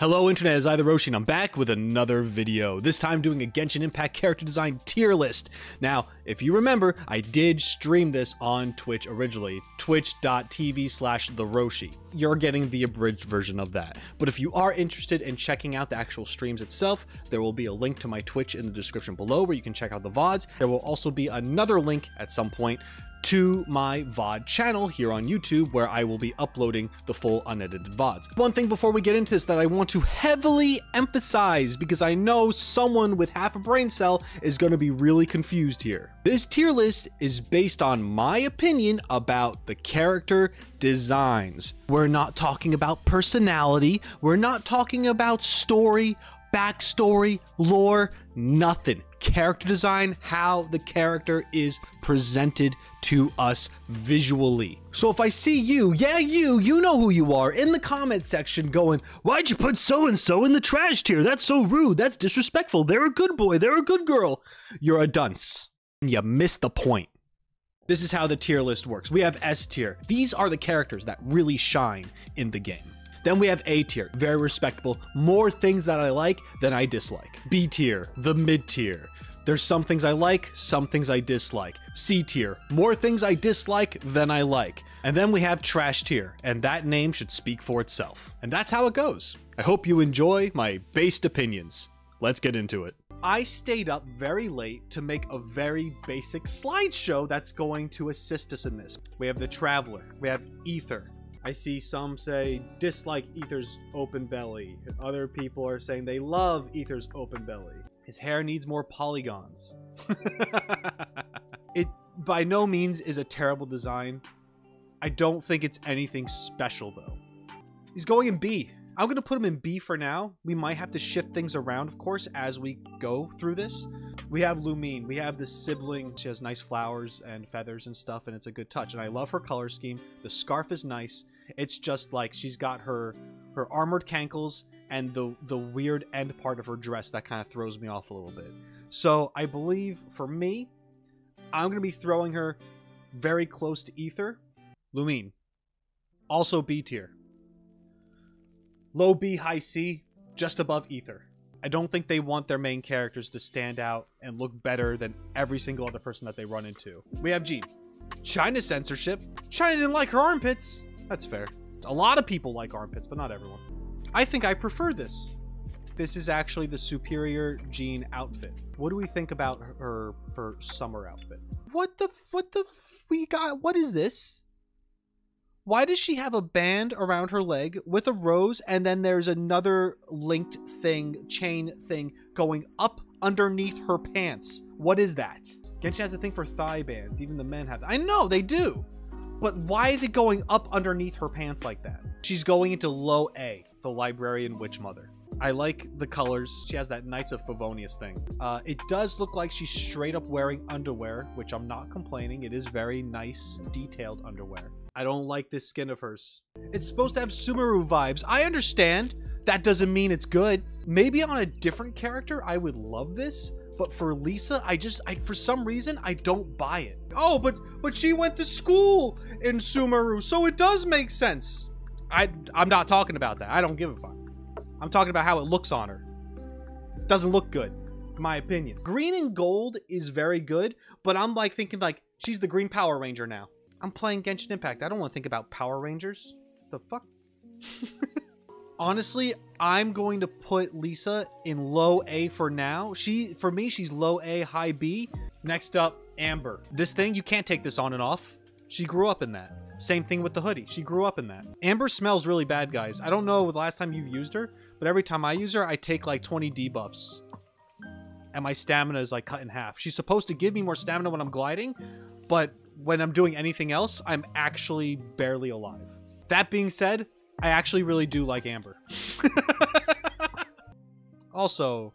Hello Internet, it's Either Roshi and I'm back with another video, this time doing a Genshin Impact character design tier list. Now, if you remember, I did stream this on Twitch originally, twitch.tv/theroshi. You're getting the abridged version of that. But if you are interested in checking out the actual streams itself, there will be a link to my Twitch in the description below where you can check out the VODs. There will also be another link at some point to my VOD channel here on YouTube where I will be uploading the full unedited VODs. One thing before we get into this that I want to heavily emphasize because I know someone with half a brain cell is going to be really confused here. This tier list is based on my opinion about the character designs. We're not talking about personality, we're not talking about story, backstory, lore, nothing. Character design, how the character is presented to us visually. So if I see you, you know who you are, in the comment section going, "Why'd you put so-and-so in the trash tier? That's so rude, that's disrespectful, they're a good boy, they're a good girl." You're a dunce. You missed the point. This is how the tier list works. We have S tier. These are the characters that really shine in the game. Then we have A tier, very respectable, more things that I like than I dislike. B tier, the mid tier. There's some things I like, some things I dislike. C tier, more things I dislike than I like. And then we have trash tier, and that name should speak for itself. And that's how it goes. I hope you enjoy my based opinions. Let's get into it. I stayed up very late to make a very basic slideshow that's going to assist us in this. We have the Traveler, we have Aether. I see some say dislike Aether's open belly. Other people are saying they love Aether's open belly. His hair needs more polygons. It by no means is a terrible design. I don't think it's anything special though. He's going in B. I'm going to put him in B for now. We might have to shift things around, of course, as we go through this. We have Lumine. We have the sibling. She has nice flowers and feathers and stuff, and it's a good touch. And I love her color scheme. The scarf is nice. It's just like she's got her armored cankles and the weird end part of her dress that kind of throws me off a little bit. So I believe for me, I'm gonna be throwing her very close to Aether. Lumine, also B tier. Low B, high C, just above Aether. I don't think they want their main characters to stand out and look better than every single other person that they run into. We have Jean. China censorship. China didn't like her armpits. That's fair. A lot of people like armpits, but not everyone. I think I prefer this. This is actually the superior Jean outfit. What do we think about her summer outfit? What is this? Why does she have a band around her leg with a rose and then there's another linked thing, chain thing going up underneath her pants? What is that? Genshin has a thing for thigh bands. Even the men have that. I know they do. But why is it going up underneath her pants like that? She's going into low A, the librarian witch mother. I like the colors. She has that Knights of Favonius thing. It does look like she's straight up wearing underwear, which I'm not complaining. It is very nice, detailed underwear. I don't like this skin of hers. It's supposed to have Sumeru vibes. I understand. That doesn't mean it's good. Maybe on a different character, I would love this. But for Lisa, I for some reason, I don't buy it. Oh, but she went to school in Sumeru, so it does make sense. I'm not talking about that. I don't give a fuck. I'm talking about how it looks on her. Doesn't look good, in my opinion. Green and gold is very good, but I'm like thinking like, she's the Green Power Ranger now. I'm playing Genshin Impact. I don't want to think about Power Rangers. The fuck? Honestly, I'm going to put Lisa in low A for now. For me, she's low A, high B. Next up, Amber. This thing, you can't take this on and off. She grew up in that. Same thing with the hoodie. She grew up in that. Amber smells really bad, guys. I don't know the last time you've used her, but every time I use her, I take like 20 debuffs. And my stamina is like cut in half. She's supposed to give me more stamina when I'm gliding, but when I'm doing anything else, I'm actually barely alive. That being said, I actually really do like Amber. Also,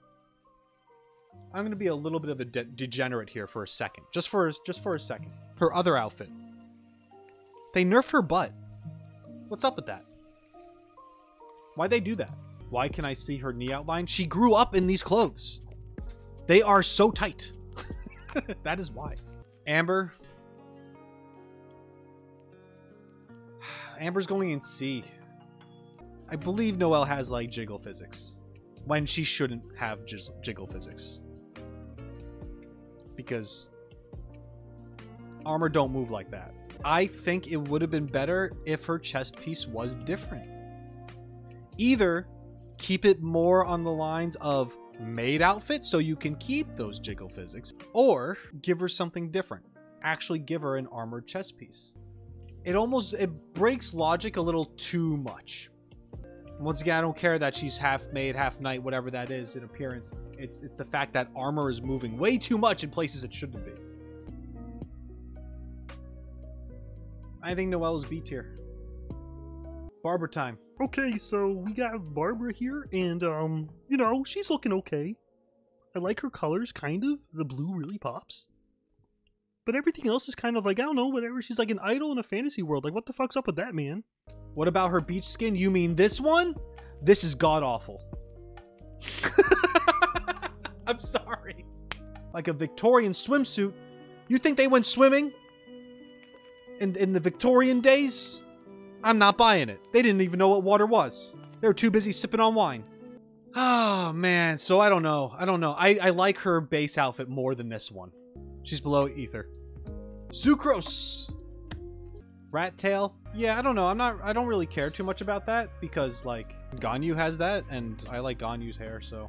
I'm gonna be a little bit of a degenerate here for a second, just for a second. Her other outfit, they nerfed her butt. What's up with that? Why'd they do that? Why can I see her knee outline? She grew up in these clothes. They are so tight. That is why. Amber. Amber's going in C. I believe Noelle has like jiggle physics when she shouldn't have jiggle physics, because armor don't move like that. I think it would have been better if her chest piece was different. Either keep it more on the lines of made outfit so you can keep those jiggle physics, or give her something different. Actually give her an armored chest piece. It breaks logic a little too much. Once again, I don't care that she's half made, half knight, whatever that is in appearance. It's the fact that armor is moving way too much in places it shouldn't be. I think Noelle is B tier. Barbara time. Okay, so we got Barbara here, and, you know, she's looking okay. I like her colors, kind of. The blue really pops. But everything else is kind of like, I don't know, whatever. She's like an idol in a fantasy world. Like, what the fuck's up with that, man? What about her beach skin? You mean this one? This is god-awful. I'm sorry. Like a Victorian swimsuit. You think they went swimming? In the Victorian days, I'm not buying it. They didn't even know what water was. They were too busy sipping on wine. Oh, man. So I don't know. I don't know. I like her base outfit more than this one. She's below Aether. Sucrose! Rat tail. Yeah, I don't know. I don't really care too much about that because, like, Ganyu has that, and I like Ganyu's hair, so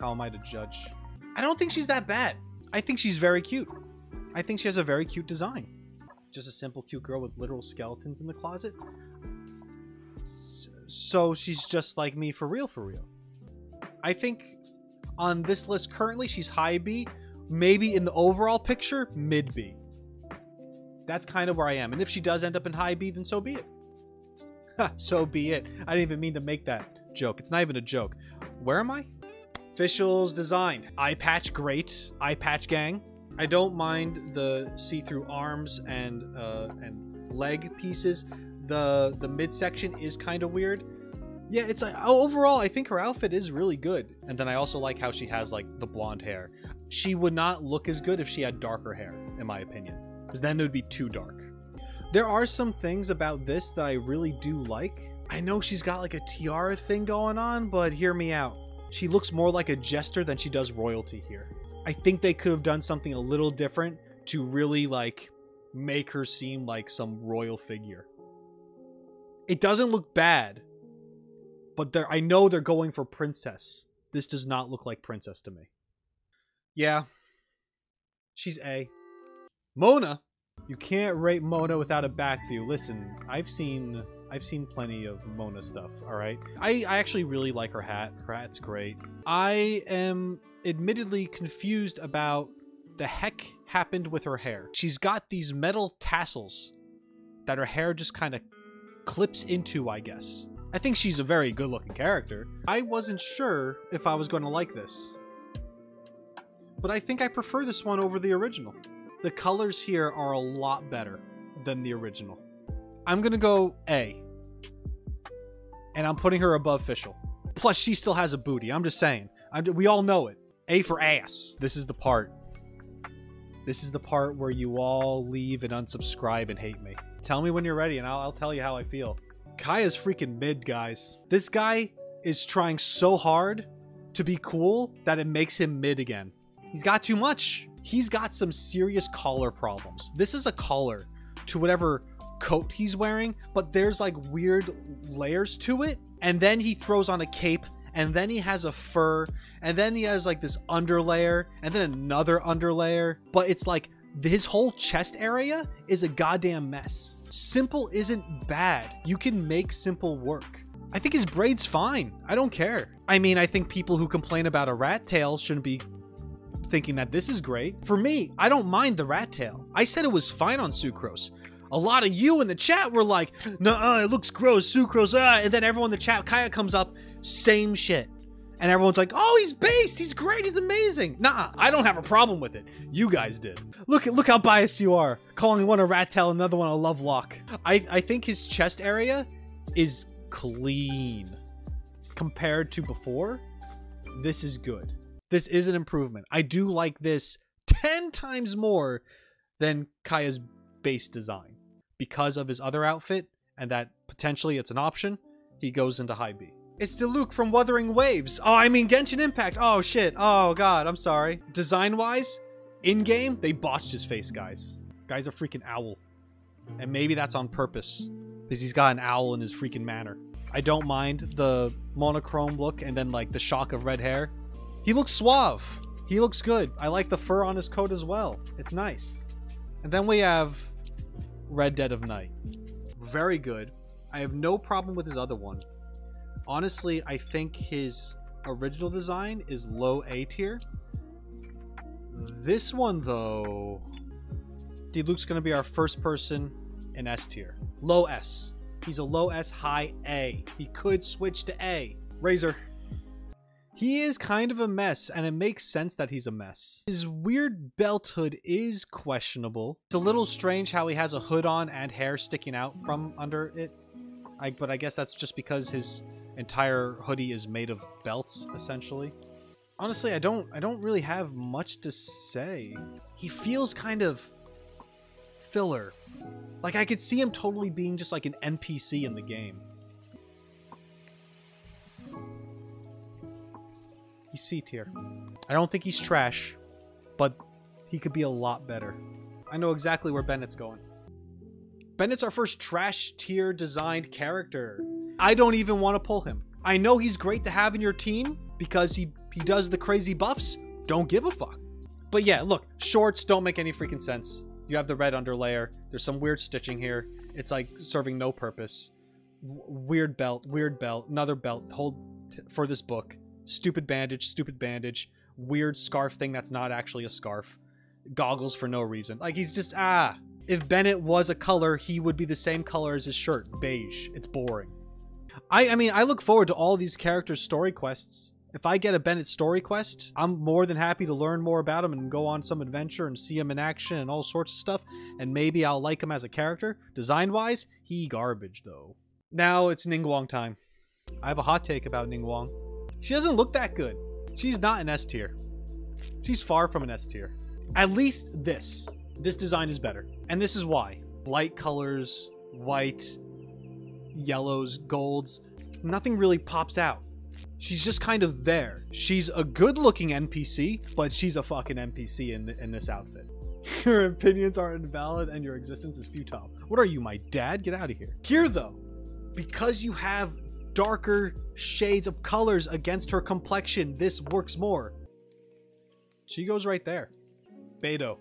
how am I to judge? I don't think she's that bad. I think she's very cute. I think she has a very cute design. Just a simple cute girl with literal skeletons in the closet. So she's just like me for real, for real. I think on this list currently, she's high B. Maybe in the overall picture, mid B. That's kind of where I am. And if she does end up in high B, then so be it. So be it. I didn't even mean to make that joke. It's not even a joke. Where am I? Official's design. Eye patch, great. Eye patch gang. I don't mind the see-through arms and leg pieces. The midsection is kind of weird. Yeah, it's like, overall, I think her outfit is really good. And then I also like how she has like the blonde hair. She would not look as good if she had darker hair, in my opinion, because then it would be too dark. There are some things about this that I really do like. I know she's got like a tiara thing going on, but hear me out. She looks more like a jester than she does royalty here. I think they could have done something a little different to really, like, make her seem like some royal figure. It doesn't look bad, but I know they're going for princess. This does not look like princess to me. Yeah, she's A. Mona! You can't rate Mona without a back view. Listen, I've seen plenty of Mona stuff, alright? I actually really like her hat. Her hat's great. I am admittedly confused about the heck happened with her hair. She's got these metal tassels that her hair just kind of clips into, I guess. I think she's a very good-looking character. I wasn't sure if I was going to like this, but I think I prefer this one over the original. The colors here are a lot better than the original. I'm going to go A, and I'm putting her above Fischl. Plus, she still has a booty. I'm just saying. We all know it. A for ass. This is the part. This is the part where you all leave and unsubscribe and hate me. Tell me when you're ready, and I'll tell you how I feel. Kaya's freaking mid, guys. This guy is trying so hard to be cool that it makes him mid again. He's got too much. He's got some serious collar problems. This is a collar to whatever coat he's wearing, but there's like weird layers to it. And then he throws on a cape, and then he has a fur, and then he has like this underlayer, and then another underlayer. But it's like his whole chest area is a goddamn mess. Simple isn't bad. You can make simple work. I think his braid's fine. I don't care. I mean, I think people who complain about a rat tail shouldn't be thinking that this is great. For me, I don't mind the rat tail. I said it was fine on Sucrose. A lot of you in the chat were like, "Nuh-uh, it looks gross, Sucrose, ah." And then everyone in the chat, Kaya comes up, same shit. And everyone's like, "Oh, he's based, he's great, he's amazing." Nah, I don't have a problem with it. You guys did. Look how biased you are. Calling one a rat tail, another one a love lock. I think his chest area is clean. Compared to before, this is good. This is an improvement. I do like this 10 times more than Kaya's base design. Because of his other outfit, and that potentially it's an option, he goes into high B. It's Diluc from Wuthering Waves. Oh, I mean Genshin Impact. Oh, shit. Oh, God. I'm sorry. Design-wise, in-game, they botched his face, guys. Guy's a freaking owl. And maybe that's on purpose. Because he's got an owl in his freaking manner. I don't mind the monochrome look and then, like, the shock of red hair. He looks suave. He looks good. I like the fur on his coat as well. It's nice. And then we have Red Dead of Night. Very good. I have no problem with his other one. Honestly, I think his original design is low A tier. This one, though, Diluc's going to be our first person in S tier. Low S. He's a low S, high A. He could switch to A. Razor. He is kind of a mess, and it makes sense that he's a mess. His weird belt hood is questionable. It's a little strange how he has a hood on and hair sticking out from under it. But I guess that's just because his entire hoodie is made of belts, essentially. Honestly, I don't really have much to say. He feels kind of filler. Like, I could see him totally being just like an NPC in the game. He's C tier. I don't think he's trash, but he could be a lot better. I know exactly where Bennett's going. Bennett's our first trash tier designed character. I don't even want to pull him. I know he's great to have in your team because he does the crazy buffs. Don't give a fuck. But yeah, look, shorts don't make any freaking sense. You have the red underlayer. There's some weird stitching here. It's like serving no purpose. Weird belt, another belt. Hold for this book. Stupid bandage, weird scarf thing that's not actually a scarf, goggles for no reason. Like, he's just, If Bennett was a color, he would be the same color as his shirt, beige. It's boring. I mean, I look forward to all these characters' story quests. If I get a Bennett story quest, I'm more than happy to learn more about him and go on some adventure and see him in action and all sorts of stuff, and maybe I'll like him as a character. Design-wise, he garbage, though. Now it's Ningguang time. I have a hot take about Ningguang. She doesn't look that good. She's not an S tier. She's far from an S tier. At least this. This design is better. And this is why. Light colors, white, yellows, golds. Nothing really pops out. She's just kind of there. She's a good-looking NPC, but she's a fucking NPC in this outfit. Your opinions are invalid and your existence is futile. What are you, my dad? Get out of here. Here, though, because you have darker shades of colors against her complexion, this works more. She goes right there. Beto.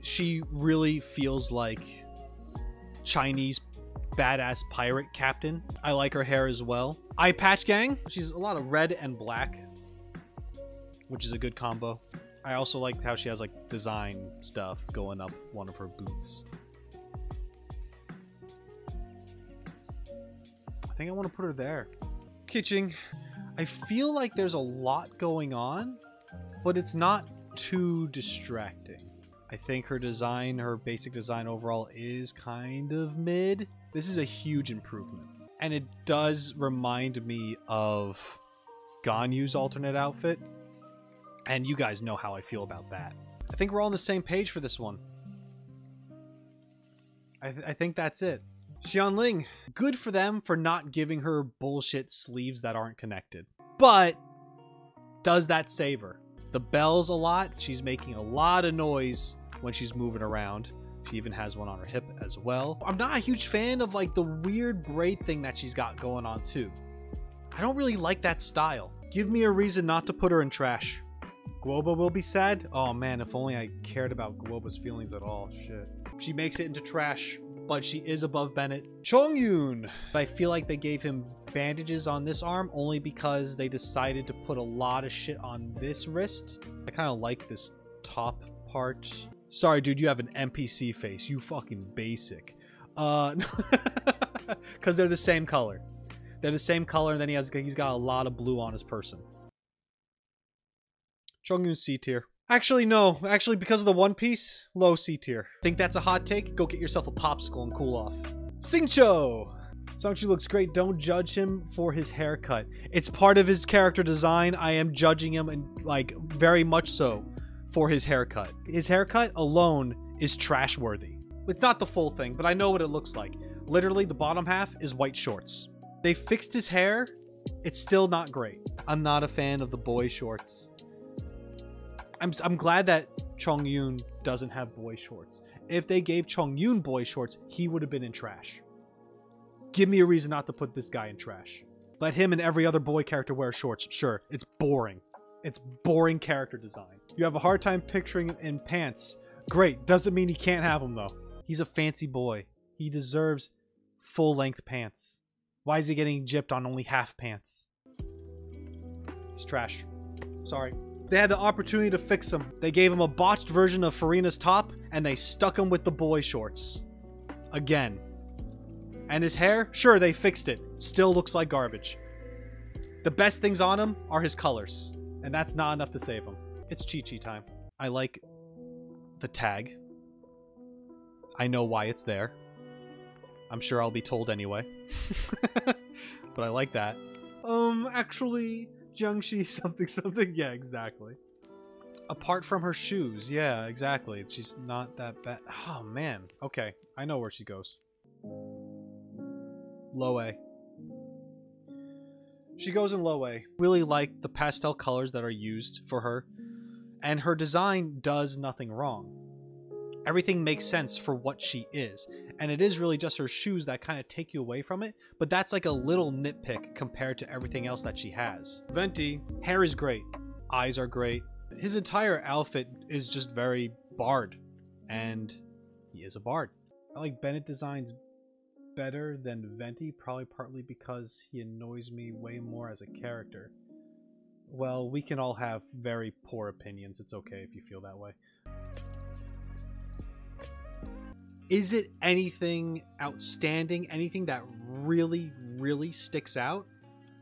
She really feels like Chinese badass pirate captain. I like her hair as well. Eye patch gang. She's a lot of red and black, which is a good combo. I also like how she has like design stuff going up one of her boots. I think I want to put her there. Kitching. I feel like there's a lot going on, but it's not too distracting. I think her design, her basic design overall is kind of mid. This is a huge improvement. And it does remind me of Ganyu's alternate outfit. And you guys know how I feel about that. I think we're all on the same page for this one. I think that's it. Xiangling, good for them for not giving her bullshit sleeves that aren't connected. But does that save her? The bell's a lot. She's making a lot of noise when she's moving around. She even has one on her hip as well. I'm not a huge fan of like the weird braid thing that she's got going on too. I don't really like that style. Give me a reason not to put her in trash. Guoba will be sad. Oh man, if only I cared about Guoba's feelings at all. Shit. She makes it into trash. But she is above Bennett. Chongyun. I feel like they gave him bandages on this arm only because they decided to put a lot of shit on this wrist. I kind of like this top part. Sorry, dude, you have an NPC face. You fucking basic. Because they're the same color. They're the same color, and then he's got a lot of blue on his person. Chongyun C tier. Actually, no. Actually, because of the One Piece, low C tier. Think that's a hot take? Go get yourself a popsicle and cool off. Singcho! Songchu looks great. Don't judge him for his haircut. It's part of his character design. I am judging him, and like, very much so, for his haircut. His haircut alone is trash-worthy. It's not the full thing, but I know what it looks like. Literally, the bottom half is white shorts. They fixed his hair. It's still not great. I'm not a fan of the boy shorts. I'm glad that Chongyun doesn't have boy shorts. If they gave Chongyun boy shorts, he would have been in trash. Give me a reason not to put this guy in trash. Let him and every other boy character wear shorts. Sure, it's boring. It's boring character design. You have a hard time picturing him in pants. Great. Doesn't mean he can't have them, though. He's a fancy boy. He deserves full-length pants. Why is he getting gypped on only half pants? He's trash. Sorry. They had the opportunity to fix him. They gave him a botched version of Farina's top, and they stuck him with the boy shorts. Again. And his hair? Sure, they fixed it. Still looks like garbage. The best things on him are his colors. And that's not enough to save him. It's Chi-Chi time. I like the tag. I know why it's there. I'm sure I'll be told anyway. But I like that. Actually, Jiangxi something something. Yeah, exactly. Apart from her shoes. Yeah, exactly. She's not that bad. Oh, man. Okay, I know where she goes. Low A. She goes in low A. Really like the pastel colors that are used for her. And her design does nothing wrong. Everything makes sense for what she is. And it is really just her shoes that kind of take you away from it. But that's like a little nitpick compared to everything else that she has. Venti, hair is great. Eyes are great. His entire outfit is just very bard. And he is a bard. I like Bennett designs better than Venti, probably partly because he annoys me way more as a character. Well, we can all have very poor opinions. It's okay if you feel that way. Is it anything outstanding? Anything that really, really sticks out?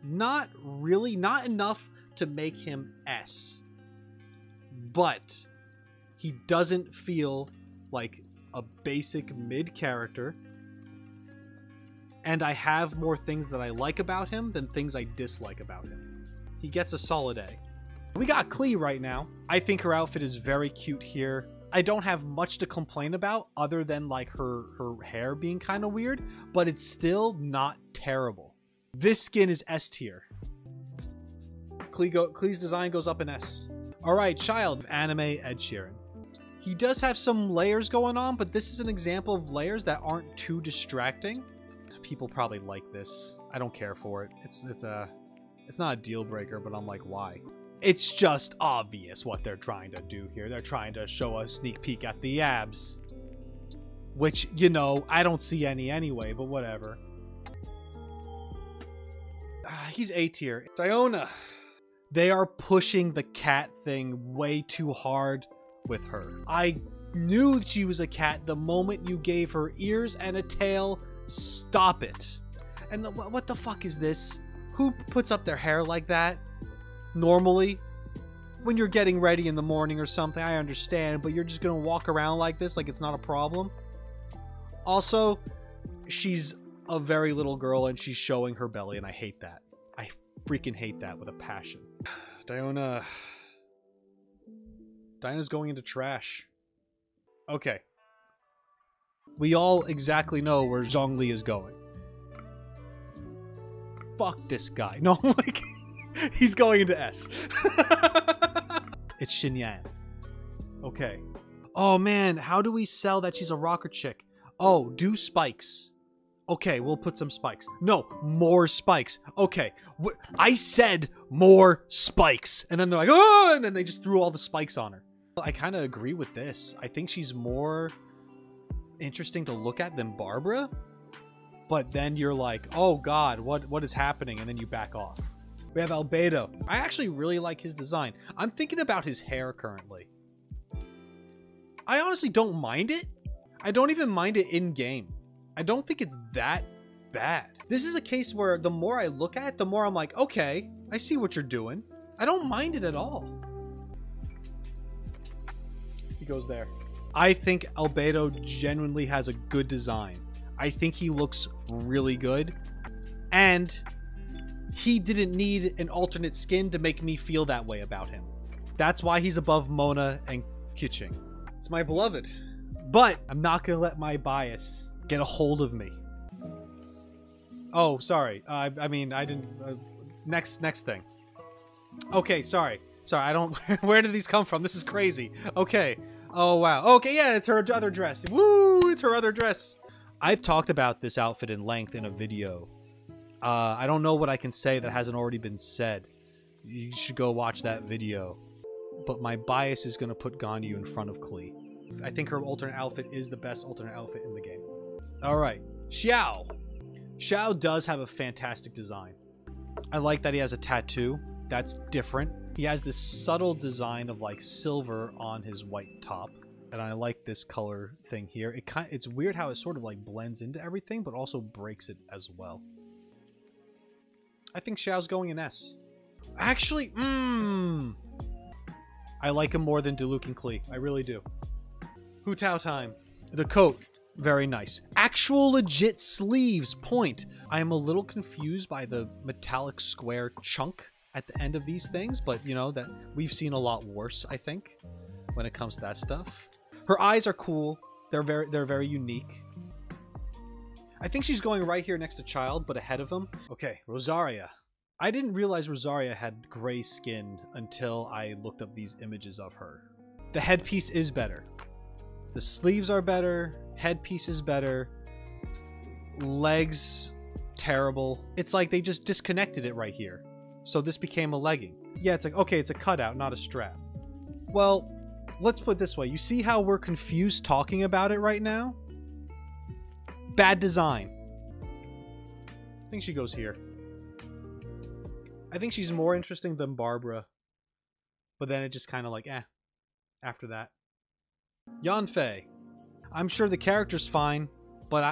Not really. Not enough to make him S. But he doesn't feel like a basic mid character. And I have more things that I like about him than things I dislike about him. He gets a solid A. We got Klee right now. I think her outfit is very cute here. I don't have much to complain about other than like her hair being kind of weird, but it's still not terrible. This skin is S tier. Klee's design goes up in S. All right, Childe, anime Ed Sheeran. He does have some layers going on, but this is an example of layers that aren't too distracting. People probably like this. I don't care for it. It's not a deal breaker, but I'm like, why? It's just obvious what they're trying to do here. They're trying to show a sneak peek at the abs, which, you know, I don't see any anyway, but whatever. He's A tier. Diona. They are pushing the cat thing way too hard with her. I knew she was a cat the moment you gave her ears and a tail. Stop it. And what the fuck is this? Who puts up their hair like that? Normally, when you're getting ready in the morning or something, I understand, but you're just gonna walk around like this like it's not a problem? Also, she's a very little girl and she's showing her belly, and I hate that. I freaking hate that with a passion. Diona. Diona's going into trash. Okay. We all exactly know where Zhongli is going. Fuck this guy. No, like, he's going into S. It's Xinyan. Okay. Oh, man. How do we sell that she's a rocker chick? Oh, do spikes. Okay, we'll put some spikes. No, more spikes. Okay. I said more spikes. And then they're like, oh, and then they just threw all the spikes on her. I kind of agree with this. I think she's more interesting to look at than Barbara, but then you're like, oh god, what is happening? And then you back off. We have Albedo. I actually really like his design. I'm thinking about his hair currently. I honestly don't mind it. I don't even mind it in game. I don't think it's that bad. This is a case where the more I look at it, the more I'm like, okay, I see what you're doing. I don't mind it at all. He goes there. I think Albedo genuinely has a good design. I think he looks really good. And he didn't need an alternate skin to make me feel that way about him. That's why he's above Mona and Kiching. It's my beloved. But I'm not going to let my bias get a hold of me. Oh, sorry. I mean, I didn't... next thing. Okay, sorry. Sorry, I don't... Where did these come from? This is crazy. Okay. Oh, wow. Okay, yeah, it's her other dress. Woo! It's her other dress. I've talked about this outfit in length in a video. I don't know what I can say that hasn't already been said. You should go watch that video. But my bias is going to put Ganyu in front of Klee. I think her alternate outfit is the best alternate outfit in the game. Alright. Xiao! Xiao does have a fantastic design. I like that he has a tattoo. That's different. He has this subtle design of like silver on his white top. And I like this color thing here. It's weird how it sort of like blends into everything, but also breaks it as well. I think Xiao's going in S. Actually, I like him more than Diluc and Klee. I really do. Hu Tao time. The coat. Very nice. Actual legit sleeves. Point. I am a little confused by the metallic square chunk at the end of these things, but you know, that we've seen a lot worse, I think, when it comes to that stuff. Her eyes are cool. They're very unique. I think she's going right here next to Childe, but ahead of him. Okay, Rosaria. I didn't realize Rosaria had gray skin until I looked up these images of her. The headpiece is better. The sleeves are better. Headpiece is better. Legs, terrible. It's like they just disconnected it right here. So this became a legging. Yeah, it's like, okay, it's a cutout, not a strap. Well, let's put it this way. You see how we're confused talking about it right now? Bad design. I think she goes here. I think she's more interesting than Barbara. But then it just kind of like, eh. After that. Yanfei. I'm sure the character's fine, but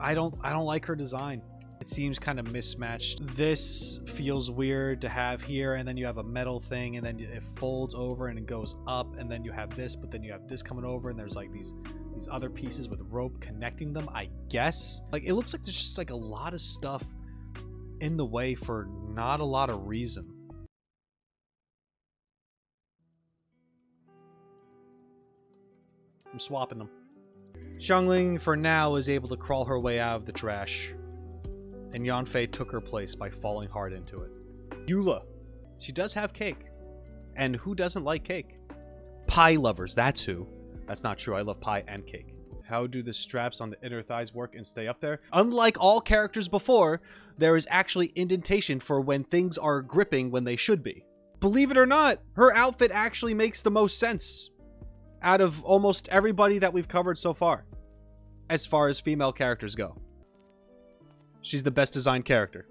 I don't like her design. It seems kind of mismatched. This feels weird to have here, and then you have a metal thing, and then it folds over and it goes up, and then you have this, but then you have this coming over, and there's like these other pieces with rope connecting them, I guess. Like, it looks like there's just like a lot of stuff in the way for not a lot of reason. I'm swapping them. Xiangling, for now, is able to crawl her way out of the trash, and Yanfei took her place by falling hard into it. Eula. She does have cake. And who doesn't like cake? Pie lovers, that's who. That's not true. I love pie and cake. How do the straps on the inner thighs work and stay up there? Unlike all characters before, there is actually indentation for when things are gripping when they should be. Believe it or not, her outfit actually makes the most sense out of almost everybody that we've covered so far as female characters go. She's the best designed character.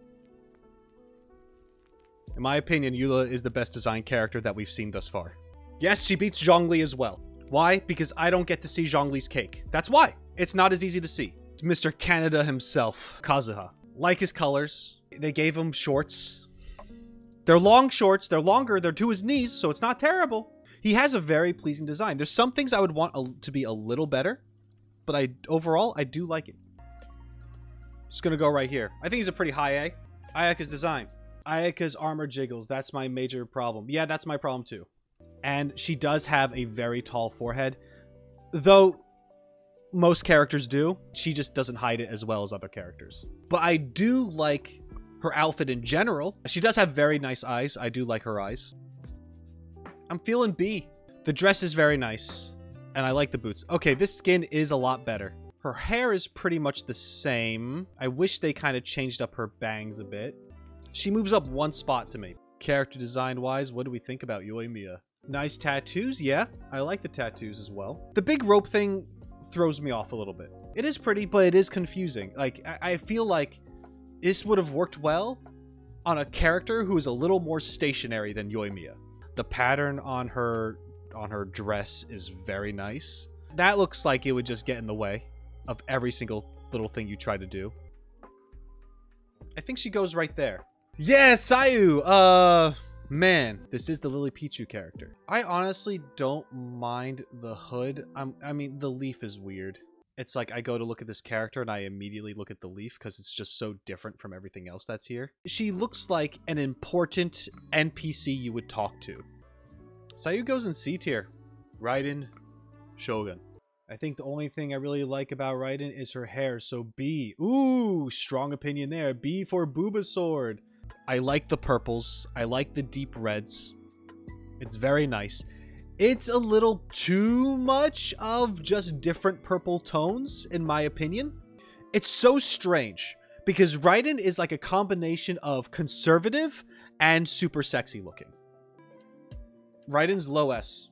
In my opinion, Eula is the best designed character that we've seen thus far. Yes, she beats Zhongli as well. Why? Because I don't get to see Zhongli's cake. That's why. It's not as easy to see. It's Mr. Canada himself, Kazuha. Like his colors. They gave him shorts. They're long shorts. They're longer. They're to his knees, so it's not terrible. He has a very pleasing design. There's some things I would want to be a little better, but overall, I do like it. Just gonna go right here. I think he's a pretty high A. Ayaka's design. Ayaka's armor jiggles. That's my major problem. Yeah, that's my problem too. And she does have a very tall forehead. Though most characters do, she just doesn't hide it as well as other characters. But I do like her outfit in general. She does have very nice eyes. I do like her eyes. I'm feeling B. The dress is very nice. And I like the boots. Okay, this skin is a lot better. Her hair is pretty much the same. I wish they kind of changed up her bangs a bit. She moves up one spot to me. Character design-wise, what do we think about Yoimiya? Nice tattoos, yeah. I like the tattoos as well. The big rope thing throws me off a little bit. It is pretty, but it is confusing. Like, I feel like this would have worked well on a character who is a little more stationary than Yoimiya. The pattern on her dress is very nice. That looks like it would just get in the way of every single little thing you try to do. I think she goes right there. Yeah, Sayu! Man, this is the Lily Pichu character. I honestly don't mind the hood. I mean, the leaf is weird. It's like I go to look at this character and I immediately look at the leaf because it's just so different from everything else that's here. She looks like an important NPC you would talk to. Sayu goes in C tier. Raiden Shogun. I think the only thing I really like about Raiden is her hair, so B. Ooh, strong opinion there. B for Bulbasaur. I like the purples. I like the deep reds. It's very nice. It's a little too much of just different purple tones, in my opinion. It's so strange, because Raiden is like a combination of conservative and super sexy looking. Raiden's low S.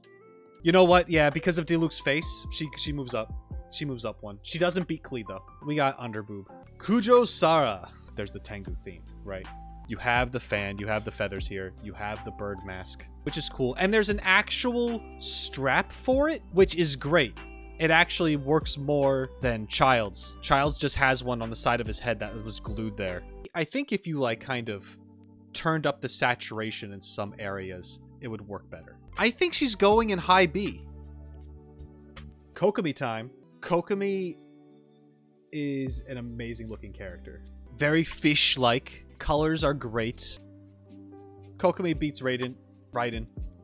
You know what? Yeah, because of Diluc's face, she moves up. She moves up one. She doesn't beat Klee, though. We got Underboob. Kujo Sara. There's the Tengu theme, right? You have the fan, you have the feathers here, you have the bird mask, which is cool. And there's an actual strap for it, which is great. It actually works more than Childe's. Childe's just has one on the side of his head that was glued there. I think if you like kind of turned up the saturation in some areas, it would work better. I think she's going in high B. Kokomi time. Kokomi is an amazing looking character. Very fish-like. Colors are great. Kokomi beats Raiden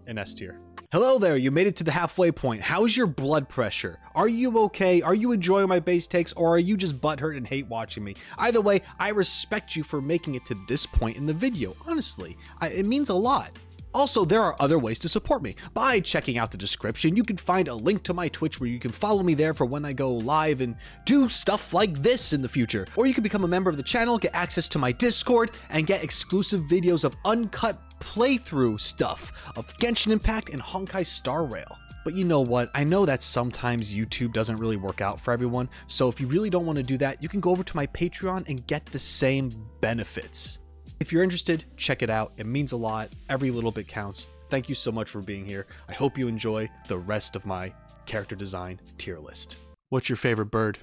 in S tier. Hello there, you made it to the halfway point. How's your blood pressure? Are you okay? Are you enjoying my base takes, or are you just butthurt and hate watching me? Either way, I respect you for making it to this point in the video. Honestly, it means a lot. Also, there are other ways to support me. By checking out the description, you can find a link to my Twitch where you can follow me there for when I go live and do stuff like this in the future. Or you can become a member of the channel, get access to my Discord, and get exclusive videos of uncut playthrough stuff of Genshin Impact and Honkai Star Rail. But you know what? I know that sometimes YouTube doesn't really work out for everyone, so if you really don't want to do that, you can go over to my Patreon and get the same benefits. If you're interested, check it out. It means a lot. Every little bit counts. Thank you so much for being here. I hope you enjoy the rest of my character design tier list. What's your favorite bird?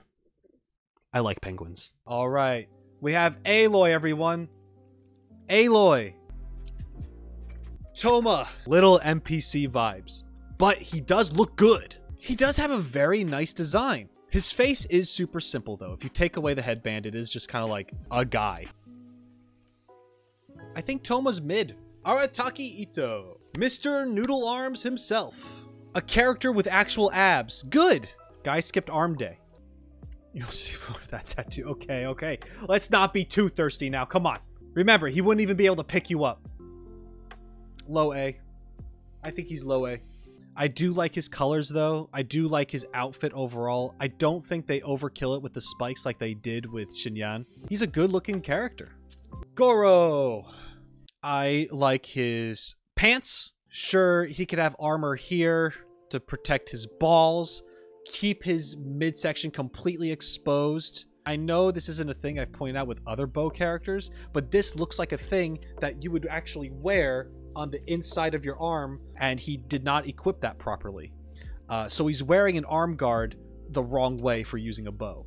I like penguins. All right. We have Aloy, everyone. Aloy. Toma. Little NPC vibes. But he does look good. He does have a very nice design. His face is super simple, though. If you take away the headband, it is just kind of like a guy. I think Toma's mid. Arataki Ito. Mr. Noodle Arms himself. A character with actual abs. Good. Guy skipped arm day. You'll see more of that tattoo. Okay, okay. Let's not be too thirsty now. Come on. Remember, he wouldn't even be able to pick you up. Low A. I think he's low A. I do like his colors, though. I do like his outfit overall. I don't think they overkill it with the spikes like they did with Xinyan. He's a good-looking character. Goro. I like his pants. Sure, he could have armor here to protect his balls, keep his midsection completely exposed. I know this isn't a thing I've pointed out with other bow characters, but this looks like a thing that you would actually wear on the inside of your arm, and he did not equip that properly. So he's wearing an arm guard the wrong way for using a bow.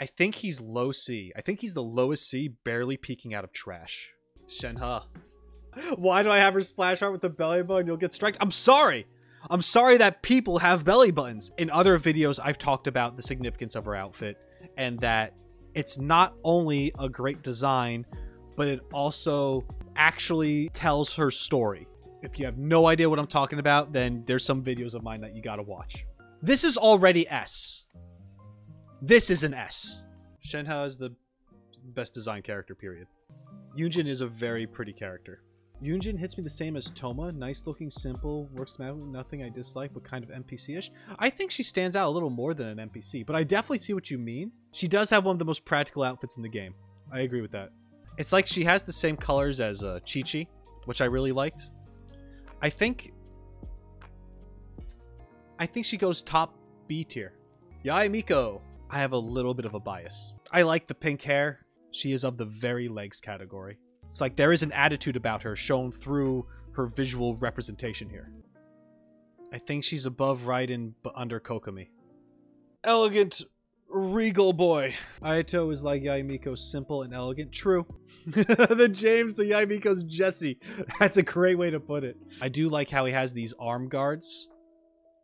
I think he's low C. I think he's the lowest C, barely peeking out of trash. Shenhe. Why do I have her splash art with the belly button? You'll get striked. I'm sorry. I'm sorry that people have belly buttons. In other videos, I've talked about the significance of her outfit and that it's not only a great design, but it also actually tells her story. If you have no idea what I'm talking about, then there's some videos of mine that you gotta watch. This is already S. This is an S. Shenhe is the best designed character, period. Yunjin is a very pretty character. Yunjin hits me the same as Toma. Nice looking, simple, works madly, nothing I dislike, but kind of NPC-ish. I think she stands out a little more than an NPC, but I definitely see what you mean. She does have one of the most practical outfits in the game. I agree with that. It's like she has the same colors as Chi-Chi, which I really liked. I think she goes top B tier. Yae Miko. I have a little bit of a bias. I like the pink hair. She is of the very legs category. It's like there is an attitude about her shown through her visual representation here. I think she's above Raiden but under Kokomi. Elegant, regal boy. Ayato is like Yae Miko, simple and elegant. True. The James, the Yae Miko's Jesse. That's a great way to put it. I do like how he has these arm guards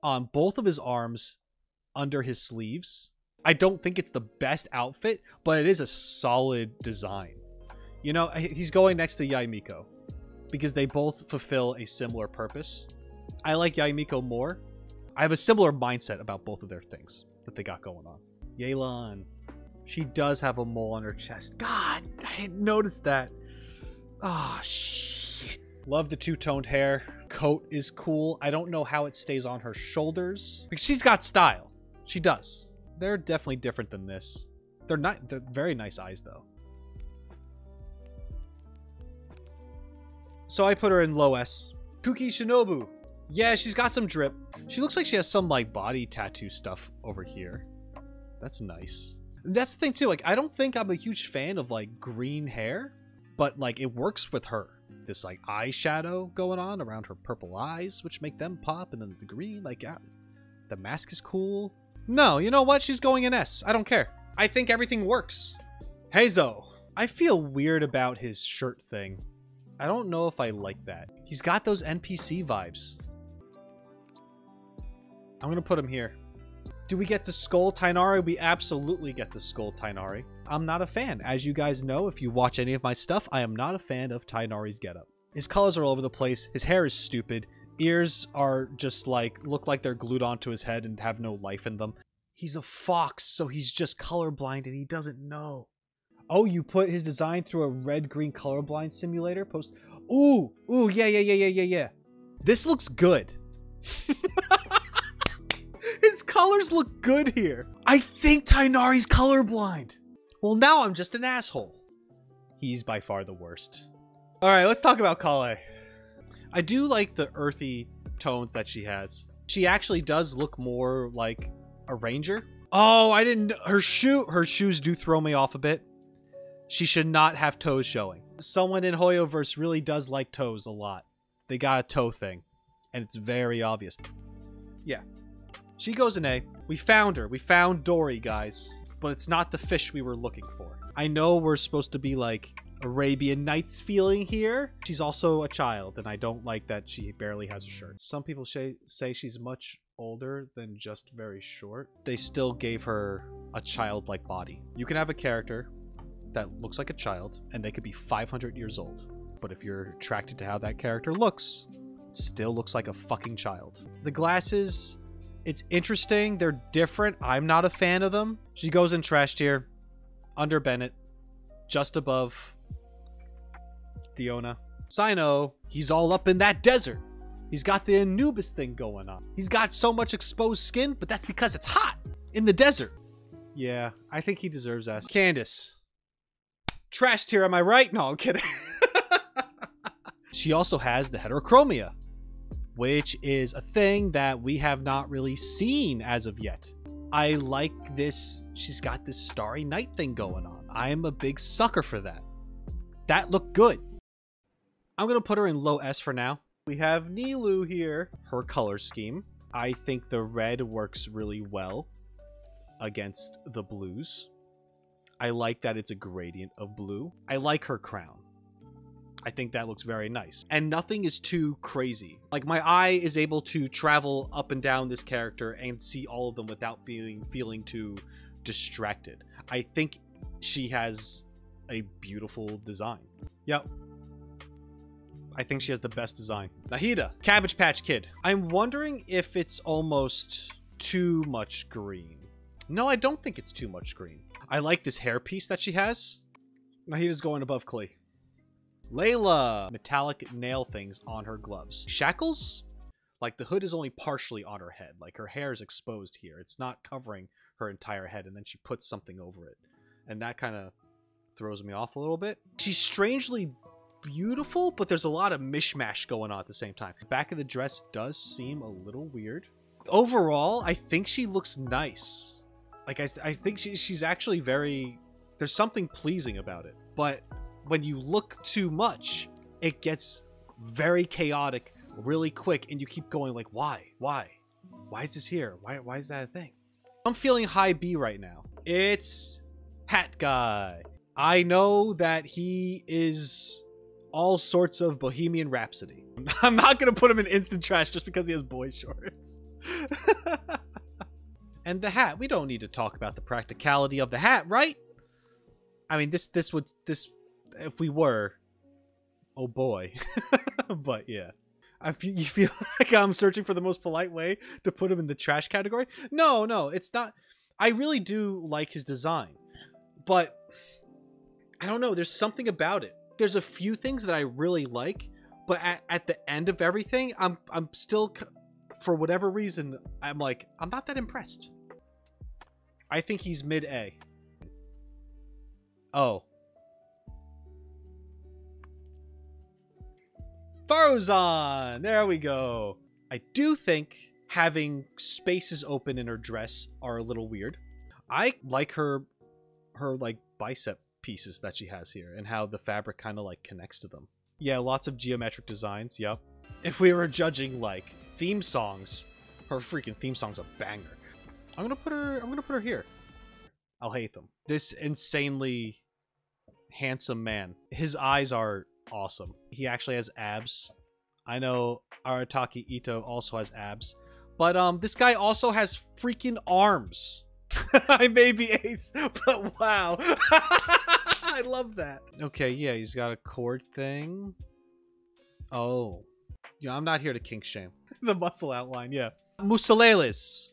on both of his arms under his sleeves. I don't think it's the best outfit, but it is a solid design. You know, he's going next to Yae Miko because they both fulfill a similar purpose. I like Yae Miko more. I have a similar mindset about both of their things. that they got going on. Yelan. She does have a mole on her chest. God, I didn't notice that. Oh, shit. Love the two-toned hair. Coat is cool. I don't know how it stays on her shoulders. Because she's got style. She does. They're definitely different than this. They're not. They're very nice eyes, though. So I put her in low S. Kuki Shinobu. Yeah, she's got some drip. She looks like she has some, like, body tattoo stuff over here. That's nice. That's the thing, too. Like, I don't think I'm a huge fan of, like, green hair. But, like, it works with her. This, like, eyeshadow going on around her purple eyes, which make them pop. And then the green, like, yeah, the mask is cool. No, you know what? She's going in S. I don't care. I think everything works. Heizo. I feel weird about his shirt thing. I don't know if I like that. He's got those NPC vibes. I'm going to put him here. Do we get to Skull Tighnari? We absolutely get to Skull Tighnari. I'm not a fan. As you guys know, if you watch any of my stuff, I am not a fan of Tighnari's getup. His colors are all over the place. His hair is stupid. Ears are just like, look like they're glued onto his head and have no life in them. He's a fox, so he's just colorblind and he doesn't know. Oh, you put his design through a red-green colorblind simulator post? Ooh, ooh, yeah. This looks good. His colors look good here. I think Tighnari's colorblind. Well, now I'm just an asshole. He's by far the worst. All right, let's talk about Kale. I do like the earthy tones that she has. She actually does look more like a ranger. Oh, I didn't... Her shoes do throw me off a bit. She should not have toes showing. Someone in Hoyoverse really does like toes a lot. They got a toe thing, and it's very obvious. Yeah. She goes in A. We found her. We found Dory, guys. But it's not the fish we were looking for. I know we're supposed to be like Arabian Nights feeling here. She's also a child, and I don't like that she barely has a shirt. Some people say she's much older than just very short. They still gave her a childlike body. You can have a character that looks like a child, and they could be 500 years old. But if you're attracted to how that character looks, it still looks like a fucking child. The glasses... It's interesting. They're different. I'm not a fan of them. She goes in trash tier. Under Bennett. Just above Diona. Sino, he's all up in that desert. He's got the Anubis thing going on. He's got so much exposed skin, but that's because it's hot in the desert. Yeah, I think he deserves that. Candace. Trash tier, am I right? No, I'm kidding. She also has the heterochromia, which is a thing that we have not really seen as of yet. I like this. She's got this starry night thing going on. I'm a big sucker for that. That looked good. I'm going to put her in low S for now. We have Nilu here. Her color scheme. I think the red works really well against the blues. I like that it's a gradient of blue. I like her crown. I think that looks very nice. And nothing is too crazy. Like, my eye is able to travel up and down this character and see all of them without feeling too distracted. I think she has a beautiful design. Yep. I think she has the best design. Nahida, Cabbage Patch Kid. I'm wondering if it's almost too much green. No, I don't think it's too much green. I like this hairpiece that she has. Nahida's going above Klee. Layla! Metallic nail things on her gloves. Shackles? Like, the hood is only partially on her head. Like, her hair is exposed here. It's not covering her entire head, and then she puts something over it. And that kind of throws me off a little bit. She's strangely beautiful, but there's a lot of mishmash going on at the same time. The back of the dress does seem a little weird. Overall, I think she looks nice. Like, I think she's actually very... There's something pleasing about it, but... When you look too much, it gets very chaotic really quick, and you keep going like, why is this here? Why is that a thing? I'm feeling high B right now. It's Hat Guy. I know that he is all sorts of Bohemian Rhapsody. I'm not gonna put him in instant trash just because he has boy shorts. And the hat, we don't need to talk about the practicality of the hat, right? I mean, this if we were, oh boy. But yeah, you feel like I'm searching for the most polite way to put him in the trash category. No, it's not. I really do like his design, but I don't know, there's something about it. There's a few things that I really like, but at the end of everything, I'm still, for whatever reason, I'm like, I'm not that impressed. I think he's mid-A. Oh. Farozan! There we go. I do think having spaces open in her dress are a little weird. I like her like bicep pieces that she has here and how the fabric kind of like connects to them. Yeah, lots of geometric designs. Yep. If we were judging like theme songs, her freaking theme song's a banger. I'm gonna put her here. I'll hate them. This insanely handsome man. His eyes are awesome. He actually has abs. I know Arataki Ito also has abs, but this guy also has freaking arms. I may be ace, but wow. I love that. Okay, yeah, he's got a cord thing. Oh. Yeah, I'm not here to kink shame. The muscle outline, yeah. Musaleles.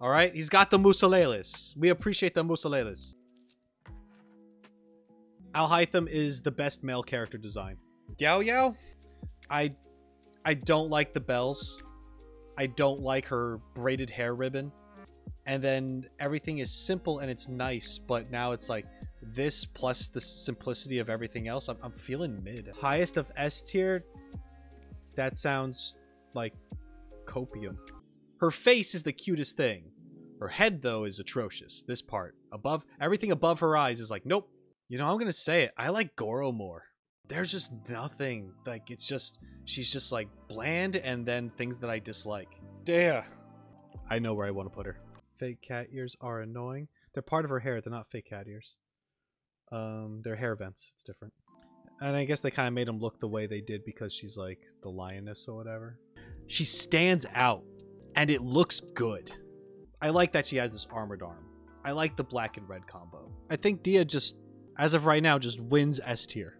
All right, he's got the musaleles. We appreciate the musaleles. Alhaitham is the best male character design. Yao Yao? I don't like the bells. I don't like her braided hair ribbon. And then everything is simple and it's nice, but now it's like this plus the simplicity of everything else. I'm feeling mid. Highest of S tier? That sounds like copium. Her face is the cutest thing. Her head, though, is atrocious. This part. Above, everything above her eyes is like, nope. You know, I'm gonna say it. I like Goro more. There's just nothing. Like, it's just, she's just like bland and then things that I dislike. Damn. I know where I want to put her. Fake cat ears are annoying. They're part of her hair. They're not fake cat ears. They're hair vents. It's different. And I guess they kind of made them look the way they did because she's like the lioness or whatever. She stands out and it looks good. I like that she has this armored arm. I like the black and red combo. I think Dia just, as of right now, just wins S tier.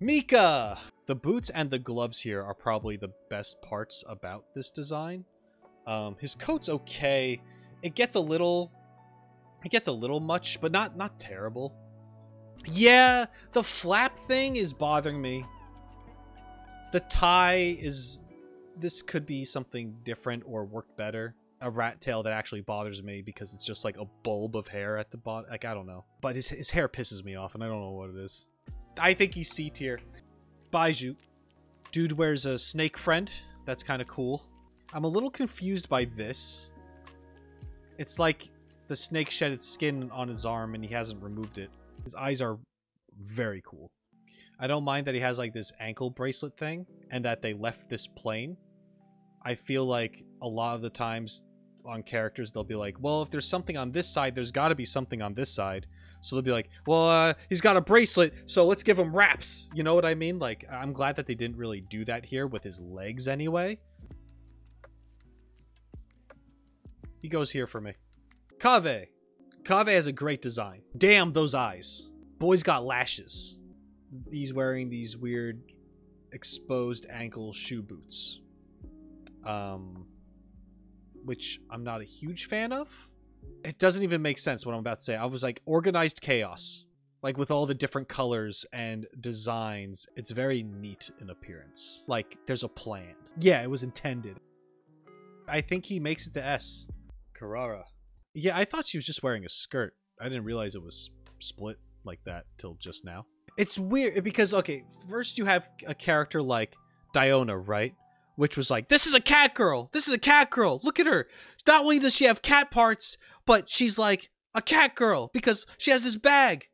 Mika! The boots and the gloves here are probably the best parts about this design. His coat's okay. It gets a little much, but not terrible. Yeah, the flap thing is bothering me. The tie is, this could be something different or work better. A rat tail that actually bothers me because it's just like a bulb of hair at the bottom. Like, I don't know. But his hair pisses me off and I don't know what it is. I think he's C tier. Baiju. Dude wears a snake friend. That's kind of cool. I'm a little confused by this. It's like the snake shed its skin on his arm and he hasn't removed it. His eyes are very cool. I don't mind that he has like this ankle bracelet thing and that they left this plain. I feel like a lot of the times on characters, they'll be like, well, if there's something on this side, there's got to be something on this side. So they'll be like, well, he's got a bracelet, so let's give him wraps. You know what I mean? Like, I'm glad that they didn't really do that here with his legs anyway. He goes here for me. Kaveh. Kaveh has a great design. Damn those eyes. Boy's got lashes. He's wearing these weird exposed ankle shoe boots. Which I'm not a huge fan of. It doesn't even make sense what I'm about to say. I was like, organized chaos. Like with all the different colors and designs. It's very neat in appearance. Like there's a plan. Yeah, it was intended. I think he makes it to S. Carrara. Yeah, I thought she was just wearing a skirt. I didn't realize it was split like that till just now. It's weird because, okay, first you have a character like Diona, right? Which was like, this is a cat girl. This is a cat girl. Look at her. Not only does she have cat parts, but she's like a cat girl because she has this bag.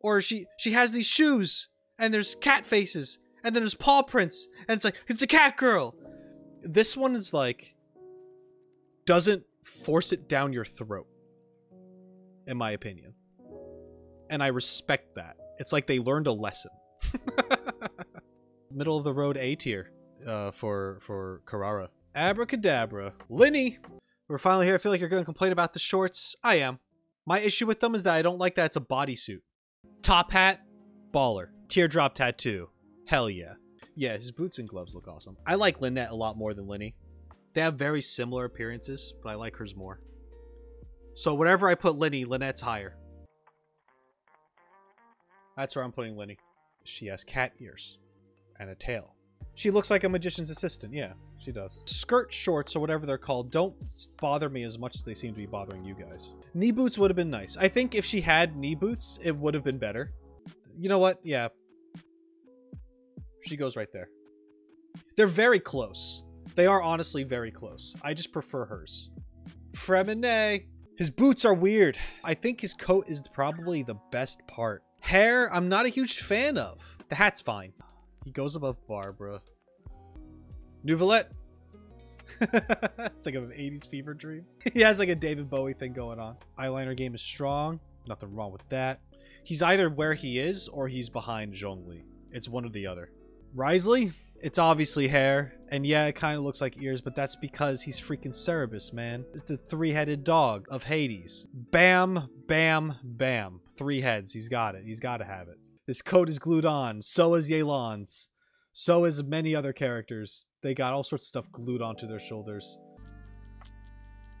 Or she has these shoes and there's cat faces and then there's paw prints. And it's like, it's a cat girl. This one is like, doesn't force it down your throat, in my opinion. And I respect that. It's like they learned a lesson. Middle of the road A tier for Carrara. Abracadabra. Linny! We're finally here. I feel like you're going to complain about the shorts. I am. My issue with them is that I don't like that it's a bodysuit. Top hat. Baller. Teardrop tattoo. Hell yeah. Yeah, his boots and gloves look awesome. I like Lynette a lot more than Linny. They have very similar appearances, but I like hers more. So whenever I put Linny, Lynette's higher. That's where I'm putting Linny. She has cat ears and a tail. She looks like a magician's assistant. Yeah, she does. Skirt shorts or whatever they're called don't bother me as much as they seem to be bothering you guys. Knee boots would have been nice. I think if she had knee boots, it would have been better. You know what? Yeah. She goes right there. They're very close. They are honestly very close. I just prefer hers. Fremine. His boots are weird. I think his coat is probably the best part. Hair, I'm not a huge fan of. The hat's fine. He goes above Barbara. Nouvellette. It's like an 80s fever dream. He has like a David Bowie thing going on. Eyeliner game is strong. Nothing wrong with that. He's either where he is or he's behind Zhongli. It's one or the other. Risley, it's obviously hair. And yeah, it kind of looks like ears, but that's because he's freaking Cerberus, man. It's the three-headed dog of Hades. Bam, bam, bam. Three heads. He's got it. He's got to have it. This coat is glued on. So is Yelan's. So is many other characters. They got all sorts of stuff glued onto their shoulders.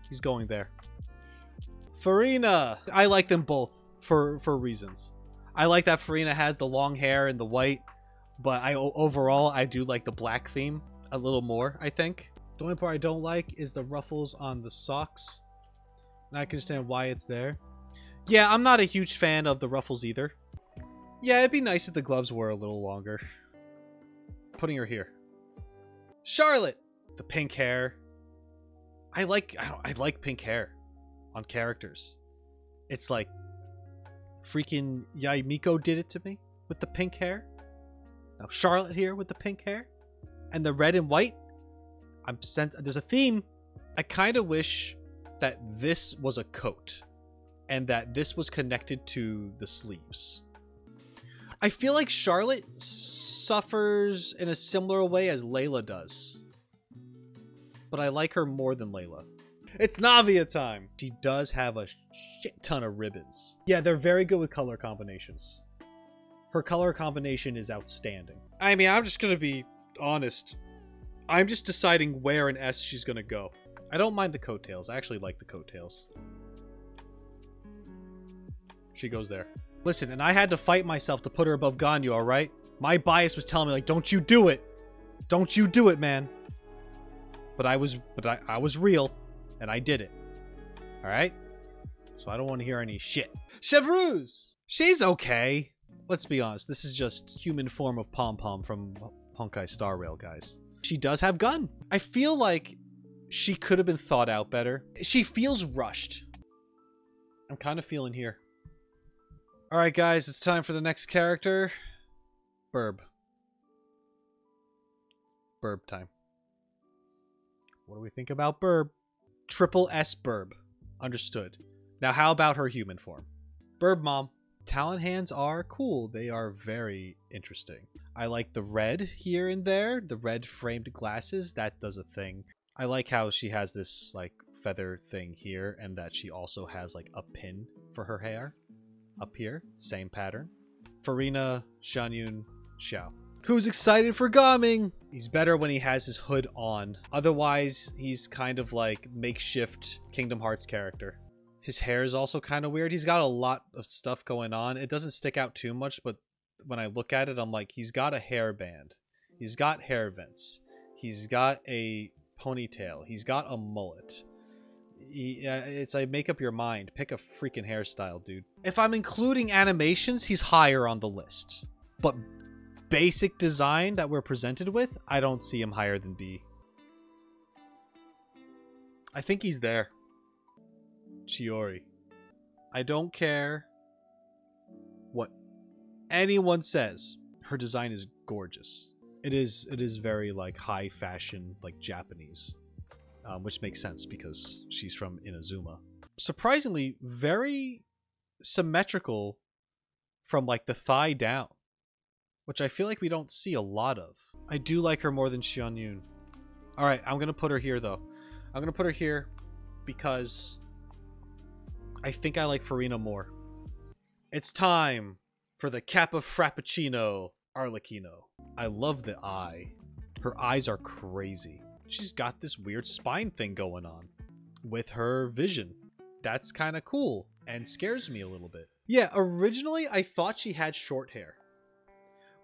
He's going there. Farina. I like them both for reasons. I like that Farina has the long hair and the white, but overall I do like the black theme a little more, I think. The only part I don't like is the ruffles on the socks. And I can understand why it's there. Yeah, I'm not a huge fan of the ruffles either. Yeah, it'd be nice if the gloves were a little longer. Putting her here. Charlotte! The pink hair. I like pink hair on characters. It's like freaking Yae Miko did it to me with the pink hair. Now Charlotte here with the pink hair and the red and white. There's a theme. I kind of wish that this was a coat and that this was connected to the sleeves. I feel like Charlotte suffers in a similar way as Layla does, but I like her more than Layla. It's Navia time. She does have a shit ton of ribbons. Yeah, they're very good with color combinations. Her color combination is outstanding. I mean, I'm just going to be honest. I'm just deciding where in S she's going to go. I don't mind the coattails. I actually like the coattails. She goes there. Listen, and I had to fight myself to put her above Ganyu, all right? My bias was telling me, like, don't you do it. Don't you do it, man. But I was real. And I did it. Alright? So I don't want to hear any shit. Chevreuse! She's okay. Let's be honest. This is just human form of Pom-Pom from Honkai Star Rail, guys. She does have gun. I feel like she could have been thought out better. She feels rushed. I'm kind of feeling here. Alright, guys. It's time for the next character. Burb. Burb time. What do we think about Burb? Triple S Burb. Understood. Now, how about her human form? Burb Mom. Talon hands are cool. They are very interesting. I like the red here and there. The red framed glasses. That does a thing. I like how she has this, like, feather thing here and that she also has, like, a pin for her hair up here. Same pattern. Farina, Chongyun, Xiao. Who's excited for gaming? He's better when he has his hood on. Otherwise, he's kind of like makeshift Kingdom Hearts character. His hair is also kind of weird. He's got a lot of stuff going on. It doesn't stick out too much, but when I look at it, I'm like, he's got a hairband. He's got hair vents. He's got a ponytail. He's got a mullet. It's like, make up your mind. Pick a freaking hairstyle, dude. If I'm including animations, he's higher on the list. But basic design that we're presented with, I don't see him higher than B. I think he's there. Chiori. I don't care what anyone says. Her design is gorgeous. It is very like high fashion, like Japanese, which makes sense because she's from Inazuma. Surprisingly, very symmetrical from like the thigh down, which I feel like we don't see a lot of. I do like her more than Chongyun. All right, I'm going to put her here, though. I'm going to put her here because I think I like Farina more. It's time for the Kappa Frappuccino Arlecchino. I love the eye. Her eyes are crazy. She's got this weird spine thing going on with her vision. that's kind of cool and scares me a little bit. Yeah, originally I thought she had short hair.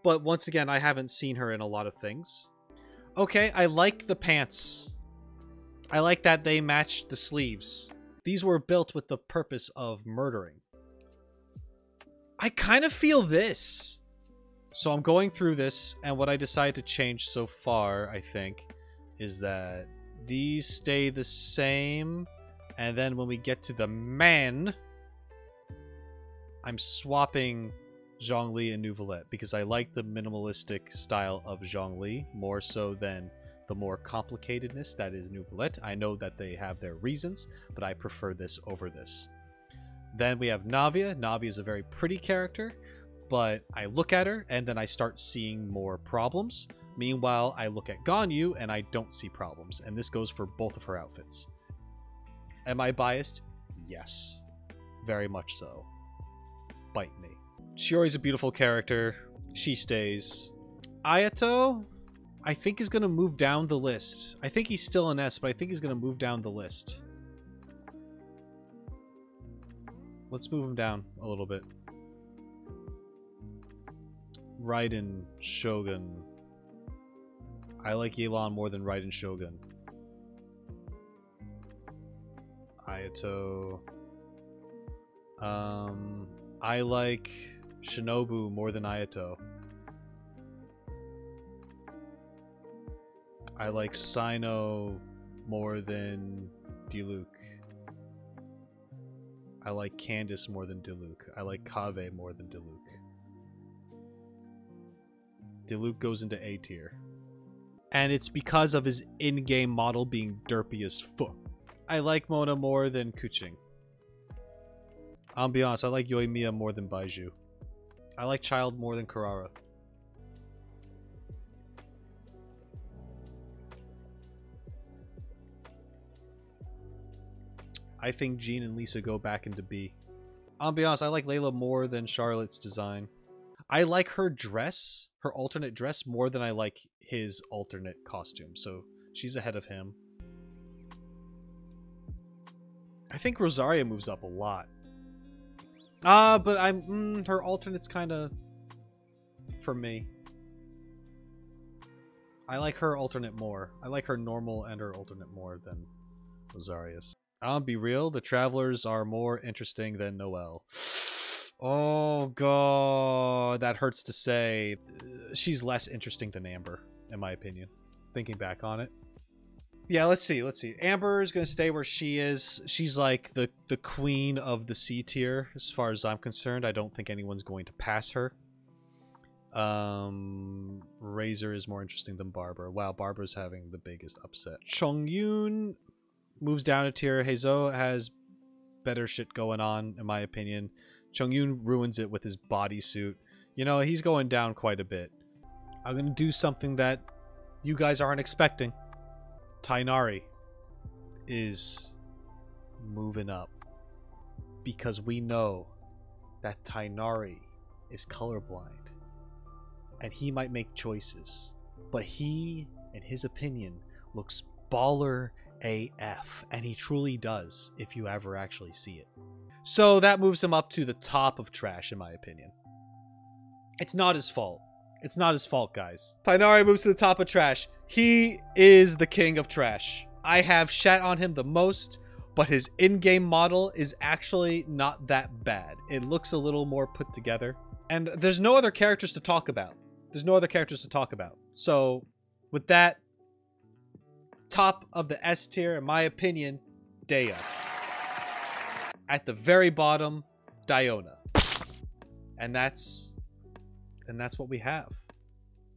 But once again, I haven't seen her in a lot of things. Okay, I like the pants. I like that they matched the sleeves. These were built with the purpose of murdering. I kind of feel this. So I'm going through this, and what I decided to change so far, I think, is that these stay the same. And then when we get to the man, I'm swapping Zhongli and Nouvellette because I like the minimalistic style of Zhongli more so than the more complicatedness that is Nouvellette. I know that they have their reasons, but I prefer this over this. Then we have Navia. Navia is a very pretty character, but I look at her and then I start seeing more problems. Meanwhile, I look at Ganyu and I don't see problems, and this goes for both of her outfits. Am I biased? Yes. Very much so. Bite me. Shiori's a beautiful character. She stays. Ayato, I think, is going to move down the list. I think he's still an S, but I think he's going to move down the list. Let's move him down a little bit. Raiden Shogun. I like Yelan more than Raiden Shogun. Ayato. I like Shinobu more than Ayato. I like Sino more than Diluc. I like Candace more than Diluc. I like Kave more than Diluc. Diluc goes into A tier. And it's because of his in-game model being derpy as fuck. I like Mona more than Kuching. I'll be honest, I like Yoimiya more than Baiju. I like Childe more than Kurara. I think Jean and Lisa go back into B. I'll be honest, I like Layla more than Charlotte's design. I like her dress, her alternate dress, more than I like his alternate costume. So she's ahead of him. I think Rosaria moves up a lot. But I'm her alternate's kind of for me. I like her alternate more. I like her normal and her alternate more than Rosaria's. I'll be real, the Travelers are more interesting than Noelle. Oh god, that hurts to say. She's less interesting than Amber, in my opinion. Thinking back on it. Yeah, let's see. Let's see. Amber is going to stay where she is. She's like the queen of the C tier, as far as I'm concerned. I don't think anyone's going to pass her. Razor is more interesting than Barbara. Wow, Barbara's having the biggest upset. Chongyun moves down a tier. Heizo has better shit going on, in my opinion. Chongyun ruins it with his bodysuit. You know, he's going down quite a bit. I'm going to do something that you guys aren't expecting. Tighnari is moving up because we know that Tighnari is colorblind and he might make choices, but he, in his opinion, looks baller AF, and he truly does if you ever actually see it. So that moves him up to the top of trash, in my opinion. It's not his fault. It's not his fault, guys. Tighnari moves to the top of trash. He is the king of trash. I have shat on him the most, but his in-game model is actually not that bad. It looks a little more put together. And there's no other characters to talk about. There's no other characters to talk about. So with that, top of the S tier, in my opinion, Daya. At the very bottom, Diona. And that's what we have.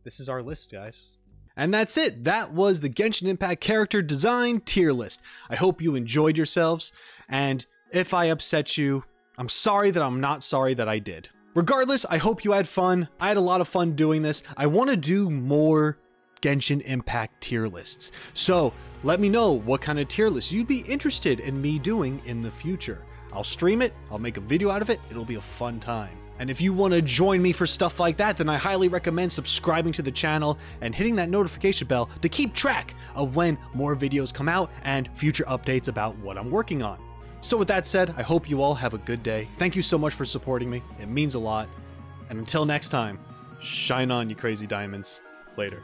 This is our list, guys. And that's it. That was the Genshin Impact character design tier list. I hope you enjoyed yourselves. And if I upset you, I'm sorry that I'm not sorry that I did. Regardless, I hope you had fun. I had a lot of fun doing this. I want to do more Genshin Impact tier lists. So let me know what kind of tier list you'd be interested in me doing in the future. I'll stream it. I'll make a video out of it. It'll be a fun time. And if you want to join me for stuff like that, then I highly recommend subscribing to the channel and hitting that notification bell to keep track of when more videos come out and future updates about what I'm working on. So with that said, I hope you all have a good day. Thank you so much for supporting me. It means a lot. And until next time, shine on, you crazy diamonds. Later.